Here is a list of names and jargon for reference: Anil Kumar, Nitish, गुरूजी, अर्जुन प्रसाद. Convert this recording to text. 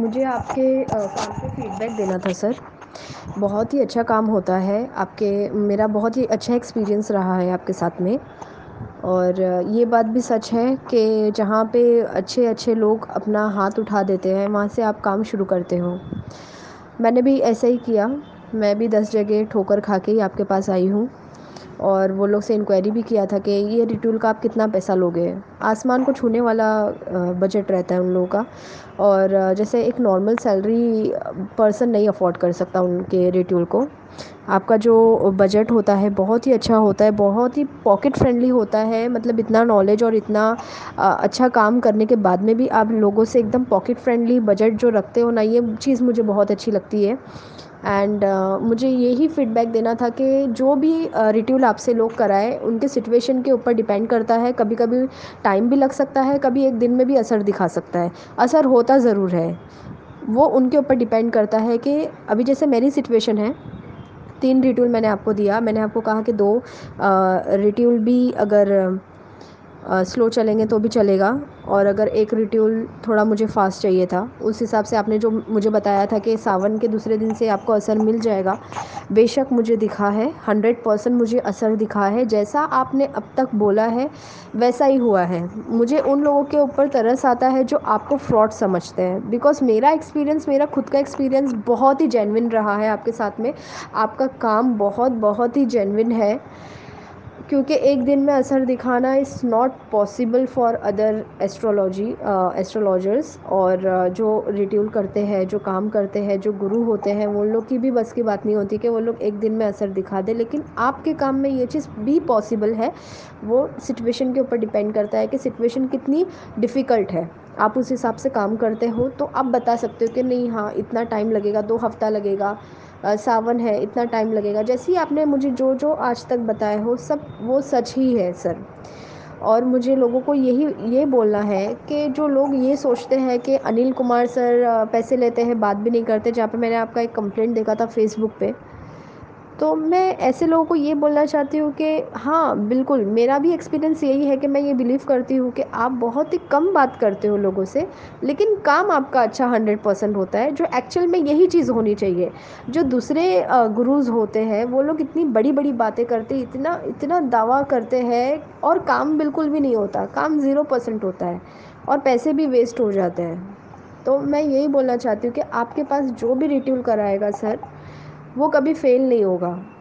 मुझे आपके काम पे फीडबैक देना था सर। बहुत ही अच्छा काम होता है आपके, मेरा बहुत ही अच्छा एक्सपीरियंस रहा है आपके साथ में। और ये बात भी सच है कि जहाँ पे अच्छे अच्छे लोग अपना हाथ उठा देते हैं वहाँ से आप काम शुरू करते हो। मैंने भी ऐसा ही किया, मैं भी 10 जगह ठोकर खा के ही आपके पास आई हूँ। और वो लोग से इंक्वायरी भी किया था कि ये रिटूल का आप कितना पैसा लोगे। आसमान को छूने वाला बजट रहता है उन लोगों का, और जैसे एक नॉर्मल सैलरी पर्सन नहीं अफोर्ड कर सकता उनके रिटूल को। आपका जो बजट होता है बहुत ही अच्छा होता है, बहुत ही पॉकेट फ्रेंडली होता है। मतलब इतना नॉलेज और इतना अच्छा काम करने के बाद में भी आप लोगों से एकदम पॉकेट फ्रेंडली बजट जो रखते हो ना, ये चीज़ मुझे बहुत अच्छी लगती है। एंड मुझे यही फीडबैक देना था कि जो भी रिट्यूल आपसे लोग कराए उनके सिचुएशन के ऊपर डिपेंड करता है। कभी कभी टाइम भी लग सकता है, कभी एक दिन में भी असर दिखा सकता है। असर होता ज़रूर है, वो उनके ऊपर डिपेंड करता है कि अभी जैसे मेरी सिचुएशन है, 3 रिट्यूल मैंने आपको दिया। मैंने आपको कहा कि 2 रिट्यूल भी अगर स्लो चलेंगे तो भी चलेगा, और अगर 1 रिट्यूल थोड़ा मुझे फास्ट चाहिए था। उस हिसाब से आपने जो मुझे बताया था कि सावन के दूसरे दिन से आपको असर मिल जाएगा, बेशक मुझे दिखा है 100% मुझे असर दिखा है। जैसा आपने अब तक बोला है वैसा ही हुआ है। मुझे उन लोगों के ऊपर तरस आता है जो आपको फ्रॉड समझते हैं, बिकॉज़ मेरा एक्सपीरियंस, मेरा खुद का एक्सपीरियंस बहुत ही जेन्युइन रहा है आपके साथ में। आपका काम बहुत ही जेन्युइन है, क्योंकि एक दिन में असर दिखाना is not possible for other astrologers. और जो रिट्यूल करते हैं, जो काम करते हैं, जो गुरु होते हैं, उन लोग की भी बस की बात नहीं होती कि वो लोग एक दिन में असर दिखा दे। लेकिन आपके काम में ये चीज़ भी पॉसिबल है। वो सिचुएशन के ऊपर डिपेंड करता है कि सिचुएशन कितनी डिफ़िकल्ट है, आप उस हिसाब से काम करते हो। तो आप बता सकते हो कि नहीं हाँ इतना टाइम लगेगा, 2 हफ्ता लगेगा, सावन है इतना टाइम लगेगा। जैसे ही आपने मुझे जो जो आज तक बताया हो सब वो सच ही है सर। और मुझे लोगों को यही बोलना है कि जो लोग ये सोचते हैं कि अनिल कुमार सर पैसे लेते हैं बात भी नहीं करते, जहाँ पे मैंने आपका एक कंप्लेंट देखा था फेसबुक पे, तो मैं ऐसे लोगों को ये बोलना चाहती हूँ कि हाँ बिल्कुल मेरा भी एक्सपीरियंस यही है कि मैं ये बिलीव करती हूँ कि आप बहुत ही कम बात करते हो लोगों से, लेकिन काम आपका अच्छा 100% होता है, जो एक्चुअल में यही चीज़ होनी चाहिए। जो दूसरे गुरुज़ होते हैं वो लोग इतनी बड़ी बड़ी बातें करते, इतना दावा करते हैं, और काम बिल्कुल भी नहीं होता, काम 0% होता है, और पैसे भी वेस्ट हो जाते हैं। तो मैं यही बोलना चाहती हूँ कि आपके पास जो भी रिट्यूल कराएगा सर, वो कभी फ़ेल नहीं होगा।